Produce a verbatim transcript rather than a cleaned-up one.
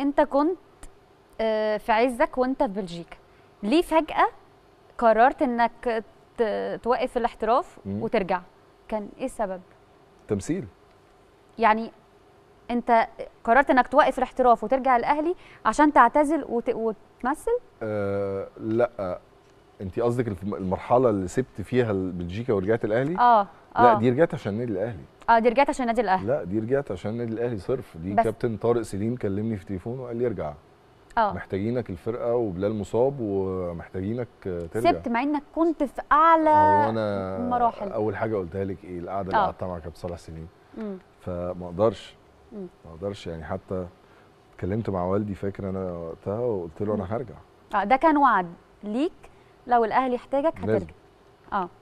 انت كنت في عزك وانت في بلجيكا، ليه فجأة قررت انك توقف الاحتراف وترجع؟ كان ايه السبب؟ تمثيل. يعني انت قررت انك توقف الاحتراف وترجع الاهلي عشان تعتزل وت... وتمثل؟ آه لا، انت قصدك المرحله اللي سبت فيها بلجيكا ورجعت الاهلي؟ اه لا، دي رجعت عشان النادي الاهلي. اه دي رجعت عشان النادي الاهلي. لا، دي رجعت عشان النادي الاهلي صرف. دي كابتن طارق سليم كلمني في تليفون وقال لي ارجع، اه محتاجينك الفرقه وبلال مصاب ومحتاجينك ترجع. سبت مع انك كنت في اعلى المراحل. اول حاجه قلتها لك ايه؟ القعده اللي قعدتها مع كابتن صالح سليم، فما اقدرش ما اقدرش يعني. حتى اتكلمت مع والدي، فاكر انا وقتها، وقلت له انا هرجع. اه ده كان وعد ليك لو الاهلي احتاجك هترجع. اه